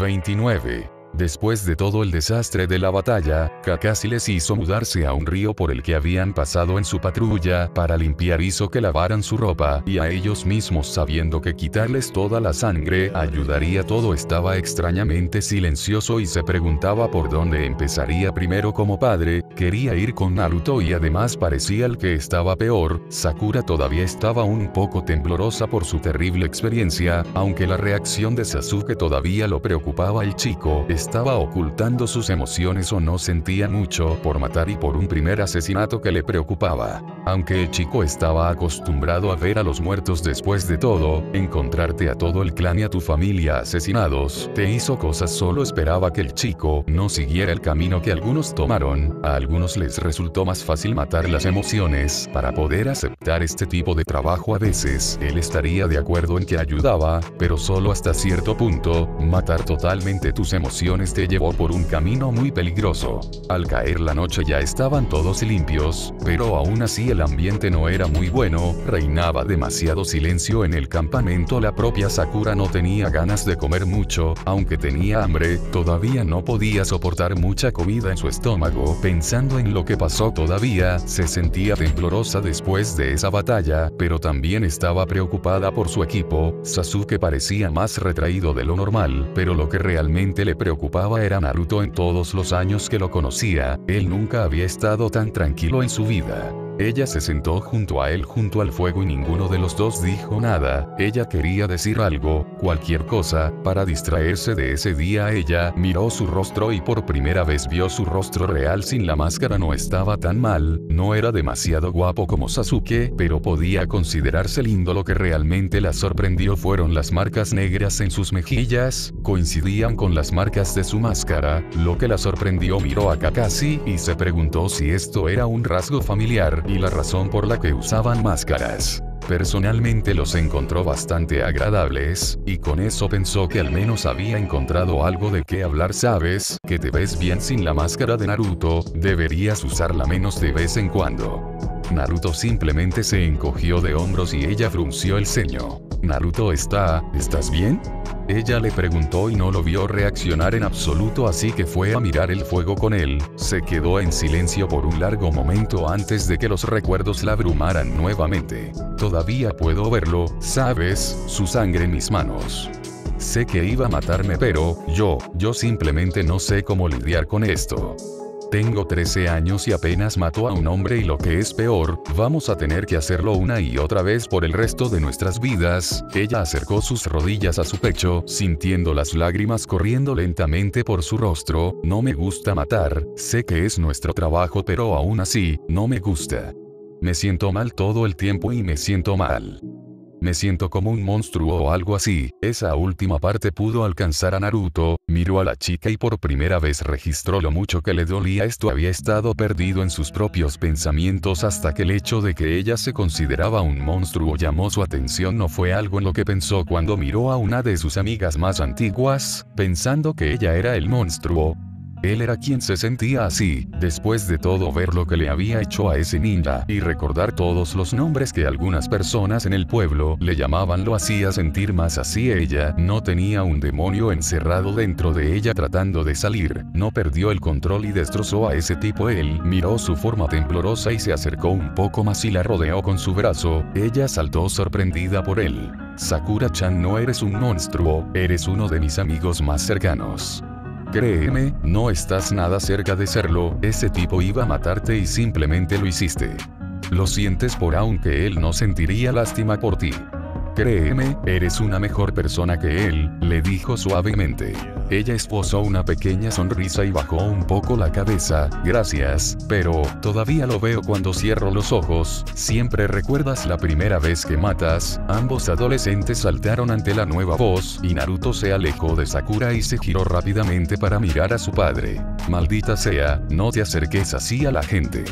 29. Después de todo el desastre de la batalla, Kakashi les hizo mudarse a un río por el que habían pasado en su patrulla, para limpiar hizo que lavaran su ropa, y a ellos mismos sabiendo que quitarles toda la sangre ayudaría. Todo estaba extrañamente silencioso y se preguntaba por dónde empezaría primero. Como padre, quería ir con Naruto y además parecía el que estaba peor. Sakura todavía estaba un poco temblorosa por su terrible experiencia, aunque la reacción de Sasuke todavía lo preocupaba. El chico estaba ocultando sus emociones o no sentía mucho por matar y por un primer asesinato que le preocupaba. Aunque el chico estaba acostumbrado a ver a los muertos, después de todo, encontrarte a todo el clan y a tu familia asesinados te hizo cosas. Solo esperaba que el chico no siguiera el camino que algunos tomaron. A algunos les resultó más fácil matar las emociones para poder aceptar este tipo de trabajo. A veces, él estaría de acuerdo en que ayudaba, pero solo hasta cierto punto. Matar totalmente tus emociones te llevó por un camino muy peligroso. Al caer la noche ya estaban todos limpios, pero aún así el ambiente no era muy bueno, reinaba demasiado silencio en el campamento. La propia Sakura no tenía ganas de comer mucho, aunque tenía hambre, todavía no podía soportar mucha comida en su estómago. Pensando en lo que pasó todavía, se sentía temblorosa después de esa batalla, pero también estaba preocupada por su equipo. Sasuke parecía más retraído de lo normal, pero lo que realmente le preocupaba era Naruto. En todos los años que lo conocía, él nunca había estado tan tranquilo en su vida. Ella se sentó junto a él junto al fuego y ninguno de los dos dijo nada. Ella quería decir algo, cualquier cosa, para distraerse de ese día. Ella miró su rostro y por primera vez vio su rostro real sin la máscara. No estaba tan mal, no era demasiado guapo como Sasuke, pero podía considerarse lindo. Lo que realmente la sorprendió fueron las marcas negras en sus mejillas, coincidían con las marcas de su máscara, lo que la sorprendió. Miró a Kakashi y se preguntó si esto era un rasgo familiar y la razón por la que usaban máscaras. Personalmente los encontró bastante agradables, y con eso pensó que al menos había encontrado algo de qué hablar. Sabes que te ves bien sin la máscara de Naruto, deberías usarla menos de vez en cuando. Naruto simplemente se encogió de hombros y ella frunció el ceño. Naruto, ¿estás bien? Ella le preguntó y no lo vio reaccionar en absoluto, así que fue a mirar el fuego con él. Se quedó en silencio por un largo momento antes de que los recuerdos la abrumaran nuevamente. Todavía puedo verlo, ¿sabes? Su sangre en mis manos. Sé que iba a matarme, pero yo simplemente no sé cómo lidiar con esto. Tengo 13 años y apenas mató a un hombre, y lo que es peor, vamos a tener que hacerlo una y otra vez por el resto de nuestras vidas. Ella acercó sus rodillas a su pecho, sintiendo las lágrimas corriendo lentamente por su rostro. No me gusta matar, sé que es nuestro trabajo, pero aún así, no me gusta. Me siento mal todo el tiempo y me siento mal. Me siento como un monstruo o algo así. Esa última parte pudo alcanzar a Naruto. Miró a la chica y por primera vez registró lo mucho que le dolía esto. Había estado perdido en sus propios pensamientos hasta que el hecho de que ella se consideraba un monstruo llamó su atención. No fue algo en lo que pensó cuando miró a una de sus amigas más antiguas, pensando que ella era el monstruo. Él era quien se sentía así. Después de todo, ver lo que le había hecho a ese ninja y recordar todos los nombres que algunas personas en el pueblo le llamaban lo hacía sentir más así. Ella no tenía un demonio encerrado dentro de ella tratando de salir, no perdió el control y destrozó a ese tipo. Él miró su forma temblorosa y se acercó un poco más y la rodeó con su brazo. Ella saltó sorprendida por él. Sakura-chan, no eres un monstruo, eres uno de mis amigos más cercanos. Créeme, no estás nada cerca de serlo, ese tipo iba a matarte y simplemente lo hiciste. Lo sientes por aunque él no sentiría lástima por ti. Créeme, eres una mejor persona que él, le dijo suavemente. Ella esbozó una pequeña sonrisa y bajó un poco la cabeza. Gracias, pero todavía lo veo cuando cierro los ojos. Siempre recuerdas la primera vez que matas. Ambos adolescentes saltaron ante la nueva voz y Naruto se alejó de Sakura y se giró rápidamente para mirar a su padre. Maldita sea, no te acerques así a la gente.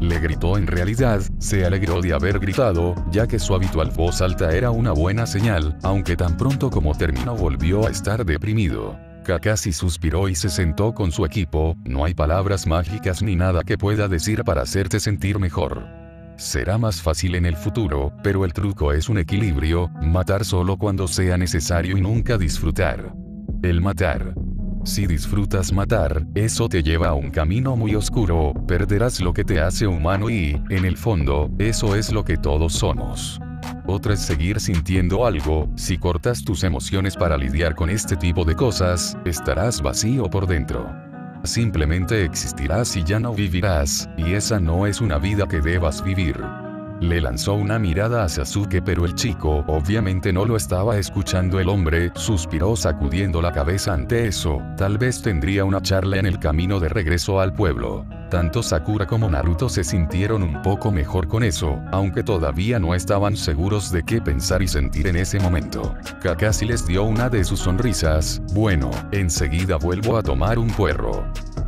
Le gritó. En realidad, se alegró de haber gritado, ya que su habitual voz alta era una buena señal, aunque tan pronto como terminó volvió a estar deprimido. Kakashi suspiró y se sentó con su equipo. No hay palabras mágicas ni nada que pueda decir para hacerte sentir mejor. Será más fácil en el futuro, pero el truco es un equilibrio, matar solo cuando sea necesario y nunca disfrutar. El matar. Si disfrutas matar, eso te lleva a un camino muy oscuro, perderás lo que te hace humano y, en el fondo, eso es lo que todos somos. Otra es seguir sintiendo algo, si cortas tus emociones para lidiar con este tipo de cosas, estarás vacío por dentro. Simplemente existirás y ya no vivirás, y esa no es una vida que debas vivir. Le lanzó una mirada a Sasuke, pero el chico obviamente no lo estaba escuchando. El hombre suspiró sacudiendo la cabeza ante eso. Tal vez tendría una charla en el camino de regreso al pueblo. Tanto Sakura como Naruto se sintieron un poco mejor con eso, aunque todavía no estaban seguros de qué pensar y sentir en ese momento. Kakashi les dio una de sus sonrisas. Bueno, enseguida vuelvo a tomar un puerro.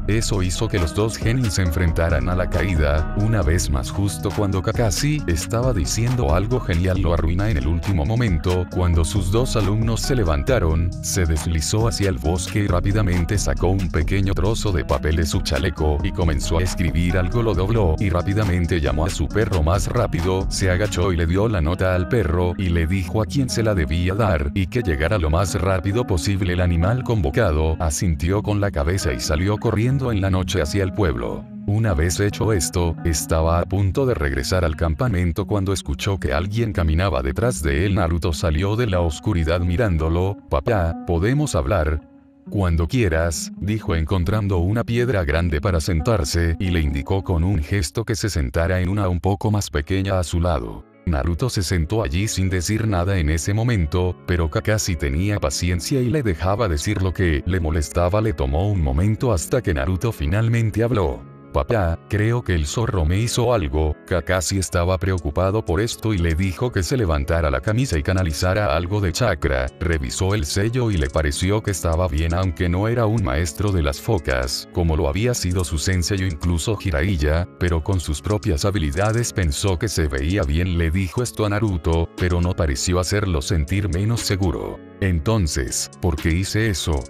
Eso hizo que los dos genin se enfrentaran a la caída, una vez más. Justo cuando Kakashi estaba diciendo algo genial, lo arruina en el último momento. Cuando sus dos alumnos se levantaron, se deslizó hacia el bosque y rápidamente sacó un pequeño trozo de papel de su chaleco y comenzó a escribir algo. Lo dobló y rápidamente llamó a su perro más rápido, se agachó y le dio la nota al perro y le dijo a quién se la debía dar y que llegara lo más rápido posible. El animal convocado asintió con la cabeza y salió corriendo en la noche hacia el pueblo. Una vez hecho esto, estaba a punto de regresar al campamento cuando escuchó que alguien caminaba detrás de él. Naruto salió de la oscuridad mirándolo. Papá, ¿podemos hablar? Cuando quieras, dijo encontrando una piedra grande para sentarse y le indicó con un gesto que se sentara en una un poco más pequeña a su lado. Naruto se sentó allí sin decir nada en ese momento, pero Kakashi tenía paciencia y le dejaba decir lo que le molestaba. Le tomó un momento hasta que Naruto finalmente habló. Papá, creo que el zorro me hizo algo. Kakashi estaba preocupado por esto y le dijo que se levantara la camisa y canalizara algo de chakra. Revisó el sello y le pareció que estaba bien, aunque no era un maestro de las focas, como lo había sido su sensei o incluso Jiraiya, pero con sus propias habilidades pensó que se veía bien. Le dijo esto a Naruto, pero no pareció hacerlo sentir menos seguro. Entonces, ¿por qué hice eso?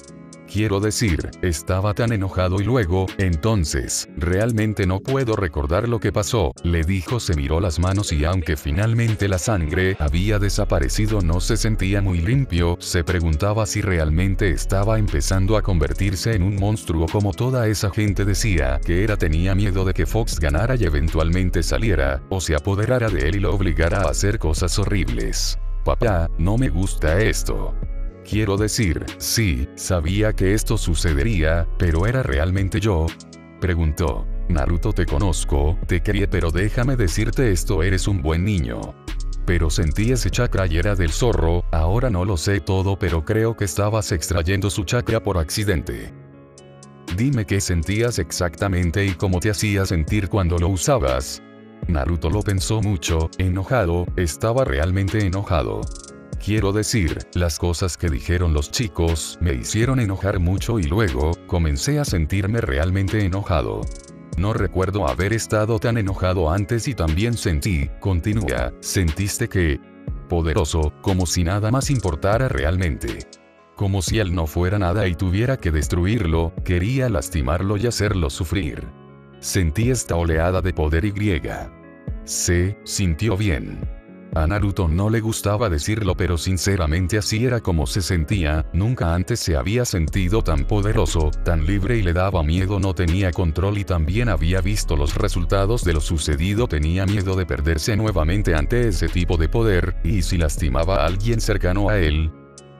Quiero decir, estaba tan enojado y luego, entonces, realmente no puedo recordar lo que pasó, le dijo. Se miró las manos y aunque finalmente la sangre había desaparecido, no se sentía muy limpio. Se preguntaba si realmente estaba empezando a convertirse en un monstruo como toda esa gente decía que era. Tenía miedo de que Fox ganara y eventualmente saliera, o se apoderara de él y lo obligara a hacer cosas horribles. Papá, no me gusta esto. Quiero decir, sí, sabía que esto sucedería, pero ¿era realmente yo?, preguntó. Naruto, te conozco, te crié, pero déjame decirte esto, eres un buen niño. Pero sentí ese chakra y era del zorro. Ahora no lo sé todo, pero creo que estabas extrayendo su chakra por accidente. Dime qué sentías exactamente y cómo te hacía sentir cuando lo usabas. Naruto lo pensó mucho, enojado, estaba realmente enojado. Quiero decir, las cosas que dijeron los chicos me hicieron enojar mucho y luego, comencé a sentirme realmente enojado. No recuerdo haber estado tan enojado antes y también sentí, continúa, sentiste que... poderoso, como si nada más importara realmente. Como si él no fuera nada y tuviera que destruirlo, quería lastimarlo y hacerlo sufrir. Sentí esta oleada de poder y griega. Se sintió bien. A Naruto no le gustaba decirlo, pero sinceramente así era como se sentía. Nunca antes se había sentido tan poderoso, tan libre y le daba miedo. No tenía control y también había visto los resultados de lo sucedido. Tenía miedo de perderse nuevamente ante ese tipo de poder, y si lastimaba a alguien cercano a él.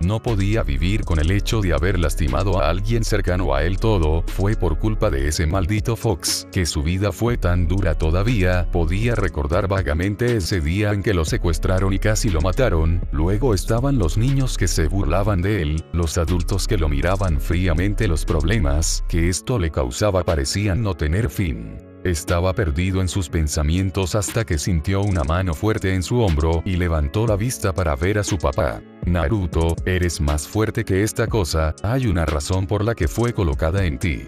No podía vivir con el hecho de haber lastimado a alguien cercano a él. Todo fue por culpa de ese maldito Fox, que su vida fue tan dura. Todavía podía recordar vagamente ese día en que lo secuestraron y casi lo mataron. Luego estaban los niños que se burlaban de él, los adultos que lo miraban fríamente. Los problemas que esto le causaba parecían no tener fin. Estaba perdido en sus pensamientos hasta que sintió una mano fuerte en su hombro y levantó la vista para ver a su papá. Naruto, eres más fuerte que esta cosa, hay una razón por la que fue colocada en ti.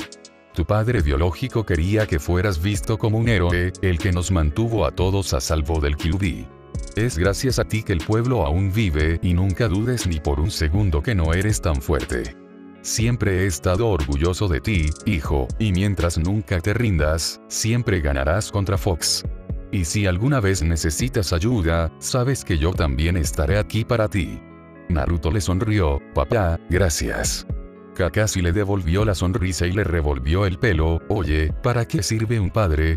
Tu padre biológico quería que fueras visto como un héroe, el que nos mantuvo a todos a salvo del Kyuubi. Es gracias a ti que el pueblo aún vive, y nunca dudes ni por un segundo que no eres tan fuerte. Siempre he estado orgulloso de ti, hijo, y mientras nunca te rindas, siempre ganarás contra Fox. Y si alguna vez necesitas ayuda, sabes que yo también estaré aquí para ti. Naruto le sonrió. Papá, gracias. Kakashi le devolvió la sonrisa y le revolvió el pelo. Oye, ¿para qué sirve un padre?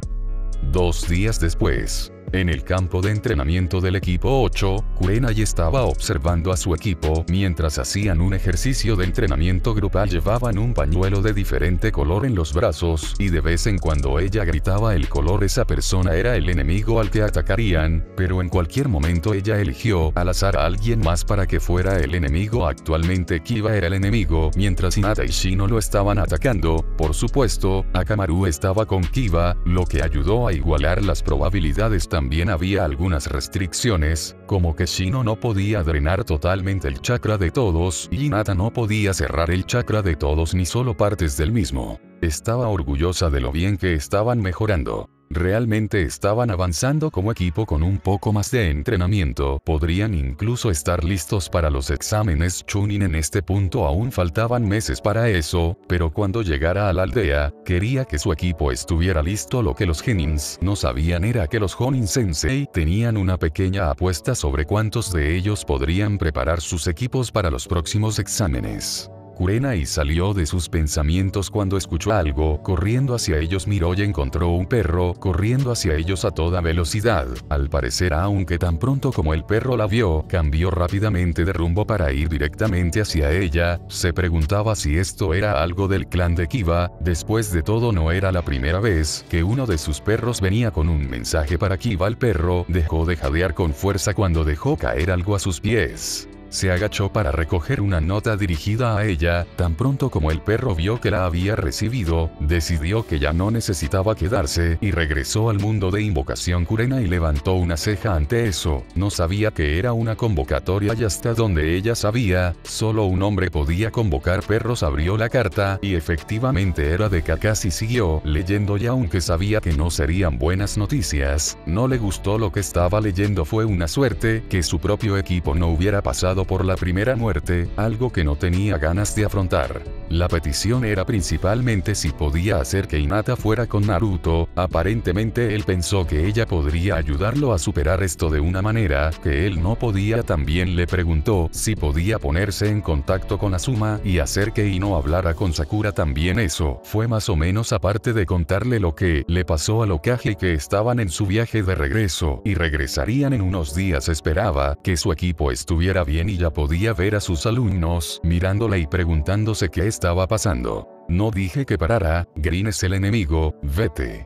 2 días después, en el campo de entrenamiento del equipo 8, Kurenai estaba observando a su equipo mientras hacían un ejercicio de entrenamiento grupal. Llevaban un pañuelo de diferente color en los brazos y de vez en cuando ella gritaba el color. Esa persona era el enemigo al que atacarían, pero en cualquier momento ella eligió al azar a alguien más para que fuera el enemigo. Actualmente Kiba era el enemigo mientras Hinata y Shino lo estaban atacando. Por supuesto, Akamaru estaba con Kiba, lo que ayudó a igualar las probabilidades. También había algunas restricciones, como que Shino no podía drenar totalmente el chakra de todos y Hinata no podía cerrar el chakra de todos ni solo partes del mismo. Estaba orgullosa de lo bien que estaban mejorando. Realmente estaban avanzando como equipo. Con un poco más de entrenamiento podrían incluso estar listos para los exámenes Chunin. En este punto aún faltaban meses para eso, pero cuando llegara a la aldea, quería que su equipo estuviera listo. Lo que los Genins no sabían era que los Jonin Sensei tenían una pequeña apuesta sobre cuántos de ellos podrían preparar sus equipos para los próximos exámenes. Kurenai salió de sus pensamientos cuando escuchó algo corriendo hacia ellos. Miró y encontró un perro corriendo hacia ellos a toda velocidad. Al parecer, aunque tan pronto como el perro la vio, cambió rápidamente de rumbo para ir directamente hacia ella. Se preguntaba si esto era algo del clan de Kiba. Después de todo, no era la primera vez que uno de sus perros venía con un mensaje para Kiba. El perro dejó de jadear con fuerza cuando dejó caer algo a sus pies. Se agachó para recoger una nota dirigida a ella. Tan pronto como el perro vio que la había recibido, decidió que ya no necesitaba quedarse y regresó al mundo de invocación. Kurenai levantó una ceja ante eso. No sabía que era una convocatoria y hasta donde ella sabía, solo un hombre podía convocar perros. Abrió la carta y efectivamente era de Kakashi. Siguió leyendo y aunque sabía que no serían buenas noticias, no le gustó lo que estaba leyendo. Fue una suerte que su propio equipo no hubiera pasado por la primera muerte, algo que no tenía ganas de afrontar. La petición era principalmente si podía hacer que Hinata fuera con Naruto. Aparentemente él pensó que ella podría ayudarlo a superar esto de una manera que él no podía. También le preguntó si podía ponerse en contacto con Asuma y hacer que Ino hablara con Sakura. También eso fue más o menos aparte de contarle lo que le pasó a Hokage y que estaban en su viaje de regreso y regresarían en unos días. Esperaba que su equipo estuviera bien y ya podía ver a sus alumnos mirándola y preguntándose qué estaba pasando. No dije que parara, Genin es el enemigo, vete.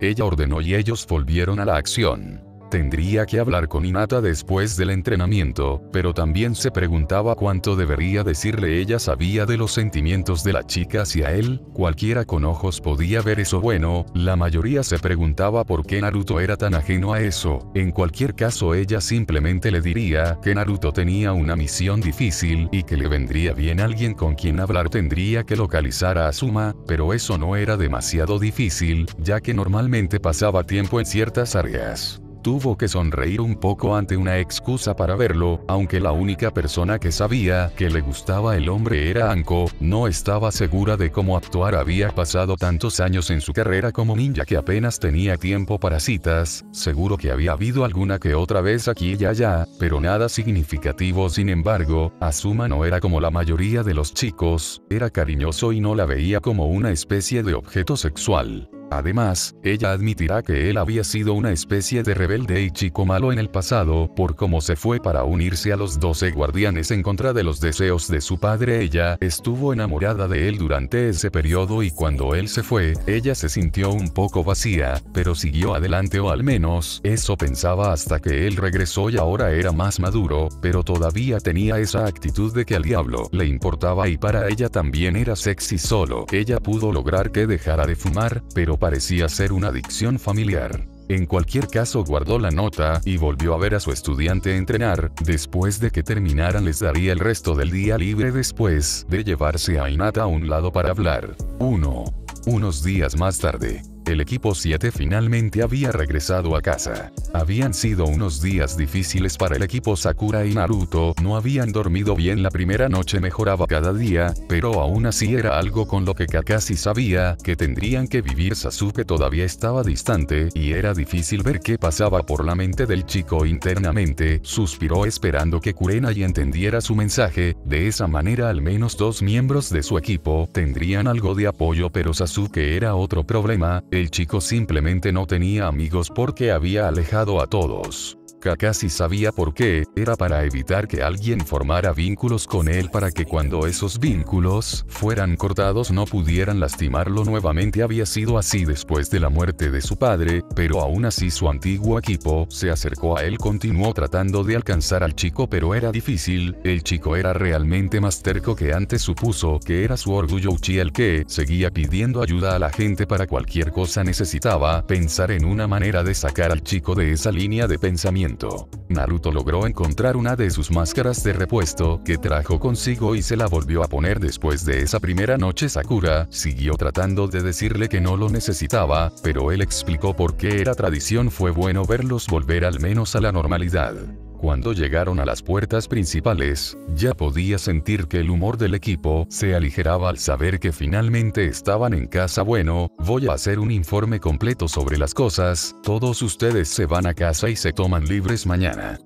Ella ordenó y ellos volvieron a la acción. Tendría que hablar con Hinata después del entrenamiento, pero también se preguntaba cuánto debería decirle. Ella sabía de los sentimientos de la chica hacia él, cualquiera con ojos podía ver eso. Bueno, la mayoría se preguntaba por qué Naruto era tan ajeno a eso. En cualquier caso, ella simplemente le diría que Naruto tenía una misión difícil y que le vendría bien alguien con quien hablar. Tendría que localizar a Asuma, pero eso no era demasiado difícil, ya que normalmente pasaba tiempo en ciertas áreas. Tuvo que sonreír un poco ante una excusa para verlo, aunque la única persona que sabía que le gustaba el hombre era Anko. No estaba segura de cómo actuar. Había pasado tantos años en su carrera como ninja que apenas tenía tiempo para citas. Seguro que había habido alguna que otra vez aquí y allá, pero nada significativo. Sin embargo, Asuma no era como la mayoría de los chicos, era cariñoso y no la veía como una especie de objeto sexual. Además, ella admitirá que él había sido una especie de rebelde y chico malo en el pasado, por cómo se fue para unirse a los 12 guardianes en contra de los deseos de su padre. Ella estuvo enamorada de él durante ese periodo y cuando él se fue, ella se sintió un poco vacía, pero siguió adelante, o al menos eso pensaba, hasta que él regresó y ahora era más maduro, pero todavía tenía esa actitud de que al diablo le importaba y para ella también era sexy solo. Ella pudo lograr que dejara de fumar, pero parecía ser una adicción familiar. En cualquier caso, guardó la nota y volvió a ver a su estudiante entrenar. Después de que terminaran, les daría el resto del día libre después de llevarse a Hinata a un lado para hablar. Unos días más tarde, El equipo 7 finalmente había regresado a casa. Habían sido unos días difíciles para el equipo Sakura y Naruto, no habían dormido bien la primera noche, mejoraba cada día, pero aún así era algo con lo que Kakashi sabía que tendrían que vivir. Sasuke todavía estaba distante, y era difícil ver qué pasaba por la mente del chico internamente, suspiró esperando que Kurenai entendiera su mensaje, de esa manera al menos dos miembros de su equipo tendrían algo de apoyo, pero Sasuke era otro problema, el chico simplemente no tenía amigos porque había alejado a todos. Kakashi sabía por qué, era para evitar que alguien formara vínculos con él para que cuando esos vínculos fueran cortados no pudieran lastimarlo nuevamente. Había sido así después de la muerte de su padre, pero aún así su antiguo equipo se acercó a él, continuó tratando de alcanzar al chico pero era difícil, el chico era realmente más terco que antes, supuso que era su orgullo Uchiha el que seguía pidiendo ayuda a la gente para cualquier cosa, necesitaba pensar en una manera de sacar al chico de esa línea de pensamiento. Naruto logró encontrar una de sus máscaras de repuesto que trajo consigo y se la volvió a poner después de esa primera noche. Sakura siguió tratando de decirle que no lo necesitaba, pero él explicó por qué era tradición. Fue bueno verlos volver al menos a la normalidad. Cuando llegaron a las puertas principales, ya podía sentir que el humor del equipo se aligeraba al saber que finalmente estaban en casa. Bueno, voy a hacer un informe completo sobre las cosas, todos ustedes se van a casa y se toman libres mañana.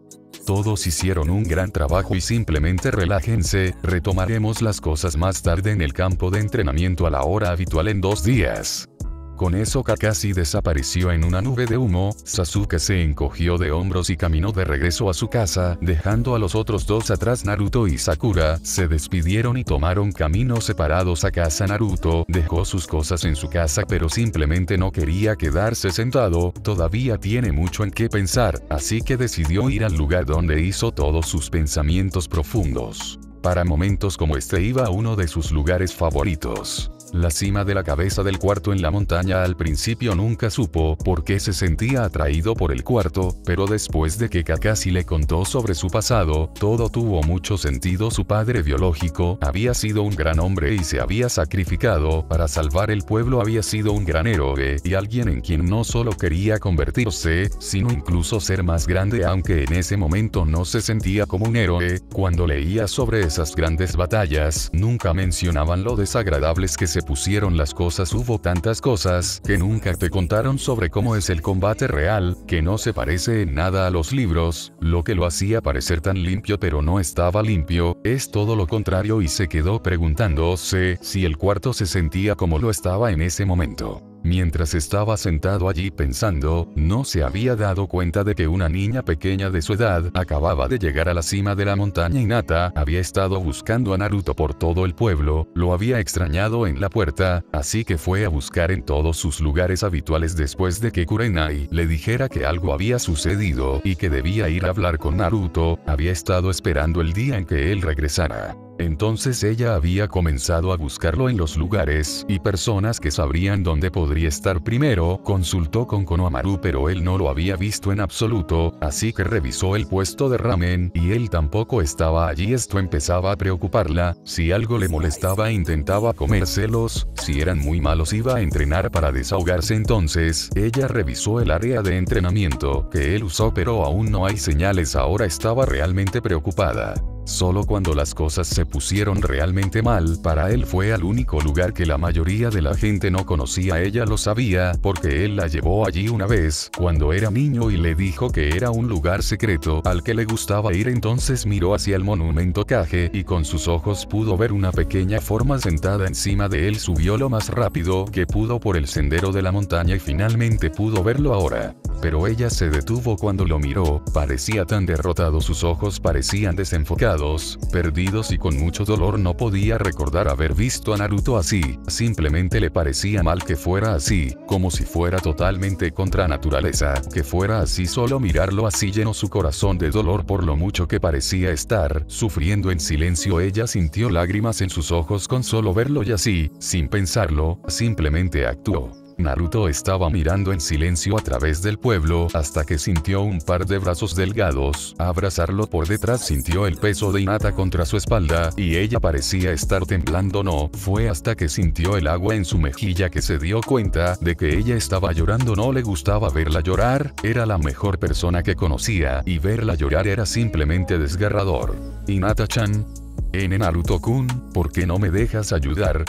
Todos hicieron un gran trabajo y simplemente relájense, retomaremos las cosas más tarde en el campo de entrenamiento a la hora habitual en 2 días. Con eso Kakashi desapareció en una nube de humo, Sasuke se encogió de hombros y caminó de regreso a su casa, dejando a los otros dos atrás. Naruto y Sakura se despidieron y tomaron caminos separados a casa. Naruto dejó sus cosas en su casa pero simplemente no quería quedarse sentado, todavía tiene mucho en qué pensar, así que decidió ir al lugar donde hizo todos sus pensamientos profundos. Para momentos como este iba a uno de sus lugares favoritos. La cima de la cabeza del cuarto en la montaña. Al principio nunca supo por qué se sentía atraído por el cuarto, pero después de que Kakashi le contó sobre su pasado, todo tuvo mucho sentido. Su padre biológico había sido un gran hombre y se había sacrificado para salvar el pueblo, había sido un gran héroe y alguien en quien no solo quería convertirse, sino incluso ser más grande, aunque en ese momento no se sentía como un héroe. Cuando leía sobre esas grandes batallas, nunca mencionaban lo desagradables que se pusieron las cosas, hubo tantas cosas que nunca te contaron sobre cómo es el combate real, que no se parece en nada a los libros, lo que lo hacía parecer tan limpio pero no estaba limpio, es todo lo contrario, y se quedó preguntándose si el cuarto se sentía como lo estaba en ese momento. Mientras estaba sentado allí pensando, no se había dado cuenta de que una niña pequeña de su edad acababa de llegar a la cima de la montaña. Hinata había estado buscando a Naruto por todo el pueblo, lo había extrañado en la puerta, así que fue a buscar en todos sus lugares habituales después de que Kurenai le dijera que algo había sucedido y que debía ir a hablar con Naruto, había estado esperando el día en que él regresara. Entonces ella había comenzado a buscarlo en los lugares y personas que sabrían dónde podría estar. Primero consultó con Konohamaru pero él no lo había visto en absoluto, así que revisó el puesto de ramen y él tampoco estaba allí. Esto empezaba a preocuparla, si algo le molestaba intentaba comérselos, si eran muy malos iba a entrenar para desahogarse. Entonces ella revisó el área de entrenamiento que él usó pero aún no hay señales. Ahora estaba realmente preocupada. Solo cuando las cosas se pusieron realmente mal para él fue al único lugar que la mayoría de la gente no conocía. Ella lo sabía porque él la llevó allí una vez cuando era niño y le dijo que era un lugar secreto al que le gustaba ir. Entonces miró hacia el monumento Kage y con sus ojos pudo ver una pequeña forma sentada encima de él. Subió lo más rápido que pudo por el sendero de la montaña y finalmente pudo verlo ahora. Pero ella se detuvo cuando lo miró, parecía tan derrotado, sus ojos parecían desenfocados, perdidos y con mucho dolor. No podía recordar haber visto a Naruto así, simplemente le parecía mal que fuera así, como si fuera totalmente contra naturaleza, que fuera así. Solo mirarlo así llenó su corazón de dolor por lo mucho que parecía estar sufriendo en silencio. Ella sintió lágrimas en sus ojos con solo verlo y así, sin pensarlo, simplemente actuó. Naruto estaba mirando en silencio a través del pueblo hasta que sintió un par de brazos delgados abrazarlo por detrás. Sintió el peso de Hinata contra su espalda y ella parecía estar temblando. No fue hasta que sintió el agua en su mejilla que se dio cuenta de que ella estaba llorando. No le gustaba verla llorar, era la mejor persona que conocía y verla llorar era simplemente desgarrador. Hinata-chan, Naruto-kun, ¿por qué no me dejas ayudar?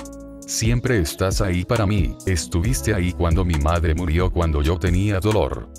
Siempre estás ahí para mí, estuviste ahí cuando mi madre murió, cuando yo tenía dolor.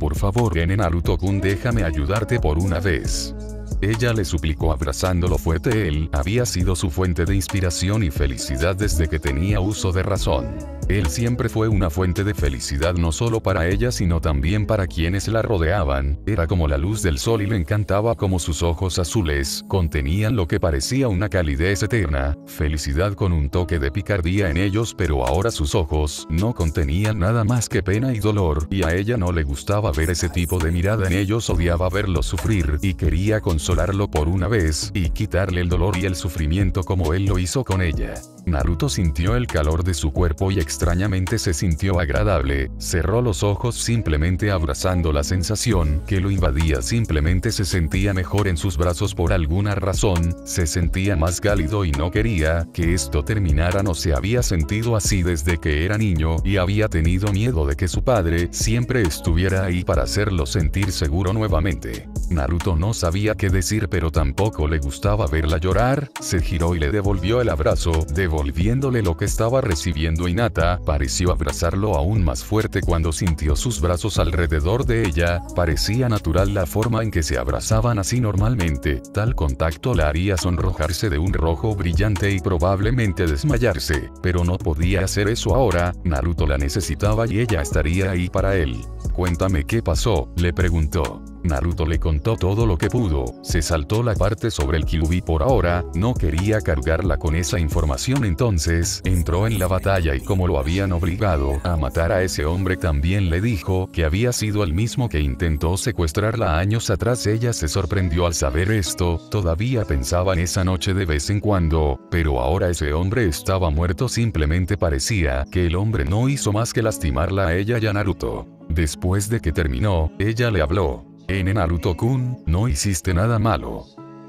Por favor Naruto-kun, déjame ayudarte por una vez. Ella le suplicó abrazándolo fuerte. Él había sido su fuente de inspiración y felicidad desde que tenía uso de razón. Él siempre fue una fuente de felicidad, no solo para ella sino también para quienes la rodeaban. Era como la luz del sol y le encantaba como sus ojos azules contenían lo que parecía una calidez eterna, felicidad con un toque de picardía en ellos, pero ahora sus ojos no contenían nada más que pena y dolor, y a ella no le gustaba ver ese tipo de mirada en ellos. Odiaba verlo sufrir y quería consolarlo por una vez y quitarle el dolor y el sufrimiento como él lo hizo con ella. Naruto sintió el calor de su cuerpo y extrañamente se sintió agradable. Cerró los ojos simplemente abrazando la sensación que lo invadía. Simplemente se sentía mejor en sus brazos por alguna razón, se sentía más cálido y no quería que esto terminara. No se había sentido así desde que era niño y había tenido miedo de que su padre siempre estuviera ahí para hacerlo sentir seguro nuevamente. Naruto no sabía qué decir, pero tampoco le gustaba verla llorar. Se giró y le devolvió el abrazo, devolviéndole lo que estaba recibiendo. Hinata pareció abrazarlo aún más fuerte cuando sintió sus brazos alrededor de ella. Parecía natural la forma en que se abrazaban así normalmente. Tal contacto la haría sonrojarse de un rojo brillante y probablemente desmayarse, pero no podía hacer eso ahora. Naruto la necesitaba y ella estaría ahí para él. «Cuéntame qué pasó», le preguntó. Naruto le contó todo lo que pudo. Se saltó la parte sobre el Kyuubi por ahora, no quería cargarla con esa información. Entonces entró en la batalla y como lo habían obligado a matar a ese hombre, también le dijo que había sido el mismo que intentó secuestrarla años atrás. Ella se sorprendió al saber esto, todavía pensaba en esa noche de vez en cuando, pero ahora ese hombre estaba muerto. Simplemente parecía que el hombre no hizo más que lastimarla a ella y a Naruto. Después de que terminó, ella le habló. Naruto-kun, no hiciste nada malo.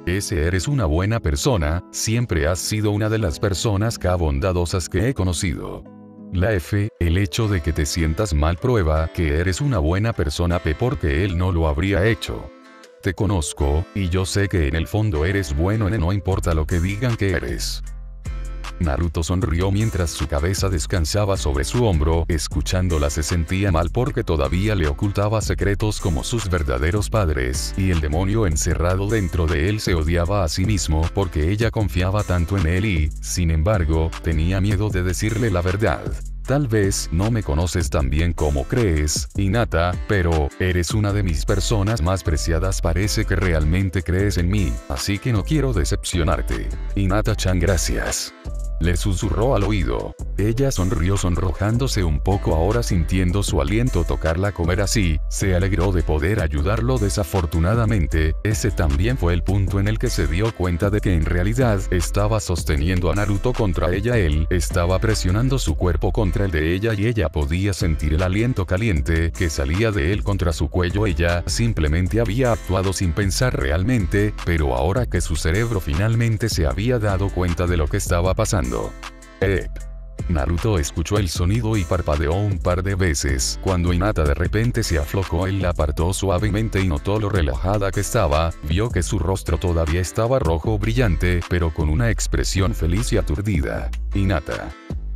Eres una buena persona, siempre has sido una de las personas más bondadosas que he conocido. El hecho de que te sientas mal prueba que eres una buena persona, porque él no lo habría hecho. Te conozco, y yo sé que en el fondo eres bueno, no importa lo que digan que eres. Naruto sonrió mientras su cabeza descansaba sobre su hombro. Escuchándola se sentía mal porque todavía le ocultaba secretos como sus verdaderos padres, y el demonio encerrado dentro de él. Se odiaba a sí mismo porque ella confiaba tanto en él y, sin embargo, tenía miedo de decirle la verdad. Tal vez no me conoces tan bien como crees, Hinata, pero eres una de mis personas más preciadas. Parece que realmente crees en mí, así que no quiero decepcionarte. Hinata-chan, gracias. Le susurró al oído. Ella sonrió sonrojándose un poco ahora, sintiendo su aliento tocarla. Comer así, se alegró de poder ayudarlo. Desafortunadamente, ese también fue el punto en el que se dio cuenta de que en realidad estaba sosteniendo a Naruto contra ella. Él estaba presionando su cuerpo contra el de ella y ella podía sentir el aliento caliente que salía de él contra su cuello. Ella simplemente había actuado sin pensar realmente, pero ahora que su cerebro finalmente se había dado cuenta de lo que estaba pasando. Naruto escuchó el sonido y parpadeó un par de veces cuando Hinata de repente se aflojó. Él la apartó suavemente y notó lo relajada que estaba. Vio que su rostro todavía estaba rojo brillante, pero con una expresión feliz y aturdida.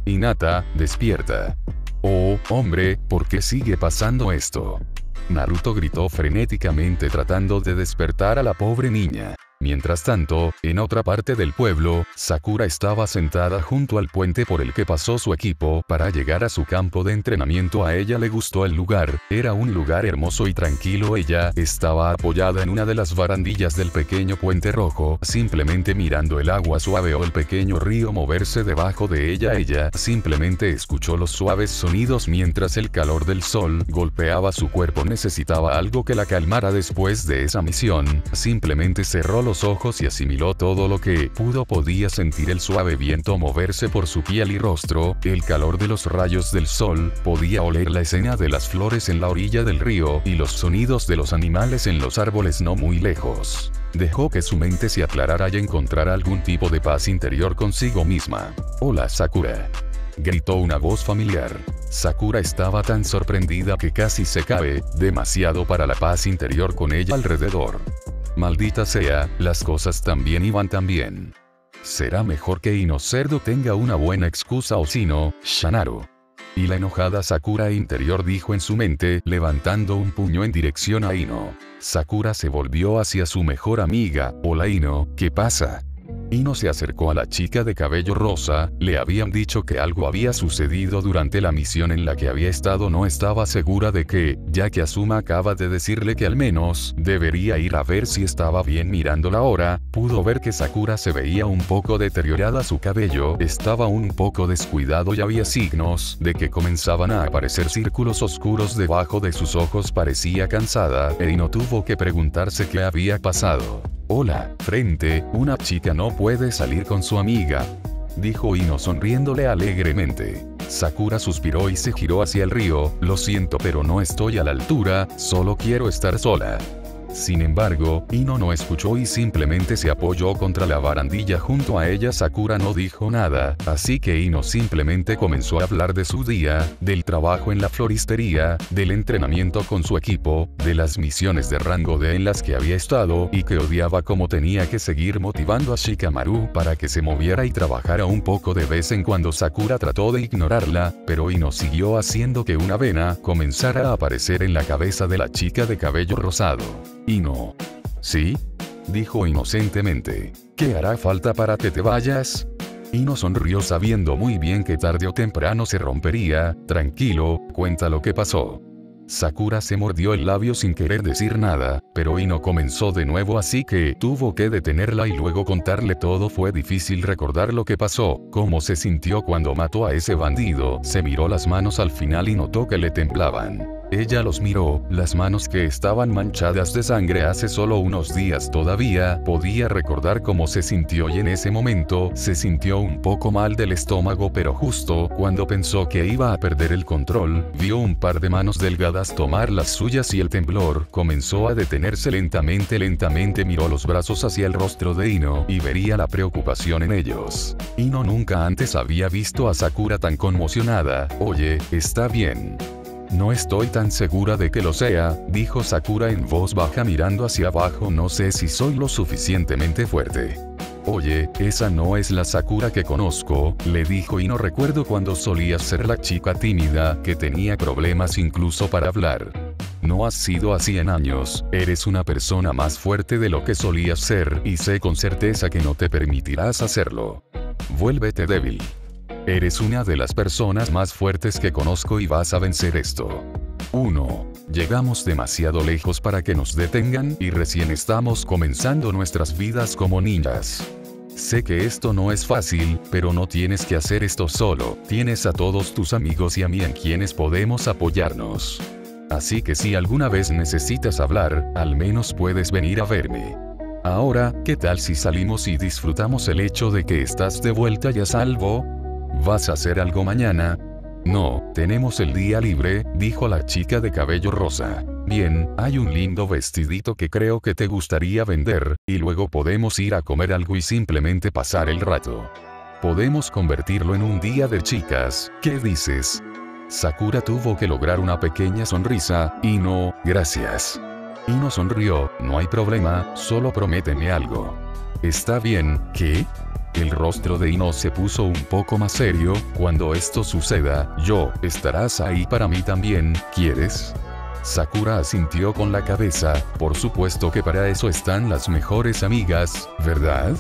Hinata, despierta. Oh, hombre, ¿por qué sigue pasando esto? Naruto gritó frenéticamente tratando de despertar a la pobre niña. Mientras tanto, en otra parte del pueblo, Sakura estaba sentada junto al puente por el que pasó su equipo para llegar a su campo de entrenamiento. A ella le gustó el lugar, era un lugar hermoso y tranquilo. Ella estaba apoyada en una de las barandillas del pequeño puente rojo, simplemente mirando el agua suave o el pequeño río moverse debajo de ella. Ella simplemente escuchó los suaves sonidos mientras el calor del sol golpeaba su cuerpo. Necesitaba algo que la calmara después de esa misión. Simplemente cerró los los ojos y asimiló todo lo que pudo. Podía sentir el suave viento moverse por su piel y rostro, el calor de los rayos del sol, podía oler la escena de las flores en la orilla del río y los sonidos de los animales en los árboles no muy lejos. Dejó que su mente se aclarara y encontrara algún tipo de paz interior consigo misma. «Hola, Sakura», gritó una voz familiar. Sakura estaba tan sorprendida que casi se cae, demasiado para la paz interior con ella alrededor. Maldita sea, las cosas también iban tan bien. Será mejor que Ino Cerdo tenga una buena excusa o si no, Shanaru. Y la enojada Sakura interior dijo en su mente, levantando un puño en dirección a Ino. Sakura se volvió hacia su mejor amiga. «Hola Ino, ¿qué pasa?». Ino se acercó a la chica de cabello rosa, le habían dicho que algo había sucedido durante la misión en la que había estado. No estaba segura de qué, ya que Asuma acaba de decirle que al menos debería ir a ver si estaba bien. Mirándola ahora, pudo ver que Sakura se veía un poco deteriorada, su cabello estaba un poco descuidado y había signos de que comenzaban a aparecer círculos oscuros debajo de sus ojos. Parecía cansada, e Ino tuvo que preguntarse qué había pasado. «Hola, frente, una chica no puede salir con su amiga», dijo Ino sonriéndole alegremente. Sakura suspiró y se giró hacia el río. «Lo siento pero no estoy a la altura, solo quiero estar sola». Sin embargo, Ino no escuchó y simplemente se apoyó contra la barandilla junto a ella. Sakura no dijo nada, así que Ino simplemente comenzó a hablar de su día, del trabajo en la floristería, del entrenamiento con su equipo, de las misiones de rango D en las que había estado y que odiaba, como tenía que seguir motivando a Shikamaru para que se moviera y trabajara un poco de vez en cuando. Sakura trató de ignorarla, pero Ino siguió haciendo que una vena comenzara a aparecer en la cabeza de la chica de cabello rosado. «Ino. ¿Sí?», dijo inocentemente. «¿Qué hará falta para que te vayas?». Ino sonrió sabiendo muy bien que tarde o temprano se rompería. «Tranquilo, cuenta lo que pasó». Sakura se mordió el labio sin querer decir nada, pero Ino comenzó de nuevo así que tuvo que detenerla y luego contarle todo. Fue difícil recordar lo que pasó, cómo se sintió cuando mató a ese bandido. Se miró las manos al final y notó que le temblaban. Ella los miró, las manos que estaban manchadas de sangre hace solo unos días. Todavía podía recordar cómo se sintió y en ese momento se sintió un poco mal del estómago, pero justo cuando pensó que iba a perder el control, vio un par de manos delgadas tomar las suyas y el temblor comenzó a detenerse lentamente. Miró los brazos hacia el rostro de Ino y vería la preocupación en ellos. Ino nunca antes había visto a Sakura tan conmocionada. «Oye, ¿está bien?». «No estoy tan segura de que lo sea», dijo Sakura en voz baja mirando hacia abajo. «No sé si soy lo suficientemente fuerte». «Oye, esa no es la Sakura que conozco», le dijo. «Y no recuerdo cuando solía ser la chica tímida, que tenía problemas incluso para hablar. No has sido así en años, eres una persona más fuerte de lo que solías ser, y sé con certeza que no te permitirás hacerlo. Vuélvete débil. Eres una de las personas más fuertes que conozco y vas a vencer esto. 1. Llegamos demasiado lejos para que nos detengan y recién estamos comenzando nuestras vidas como ninjas. Sé que esto no es fácil, pero no tienes que hacer esto solo, tienes a todos tus amigos y a mí en quienes podemos apoyarnos. Así que si alguna vez necesitas hablar, al menos puedes venir a verme. Ahora, ¿qué tal si salimos y disfrutamos el hecho de que estás de vuelta y a salvo? ¿Vas a hacer algo mañana?». «No, tenemos el día libre», dijo la chica de cabello rosa. «Bien, hay un lindo vestidito que creo que te gustaría vender, y luego podemos ir a comer algo y simplemente pasar el rato. Podemos convertirlo en un día de chicas, ¿qué dices?». Sakura tuvo que lograr una pequeña sonrisa. «Ino, gracias». Ino sonrió. «No hay problema, solo prométeme algo». «Está bien, ¿qué?». El rostro de Ino se puso un poco más serio. «Cuando esto suceda, estarás ahí para mí también, ¿quieres?». Sakura asintió con la cabeza. «Por supuesto que para eso están las mejores amigas, ¿verdad?».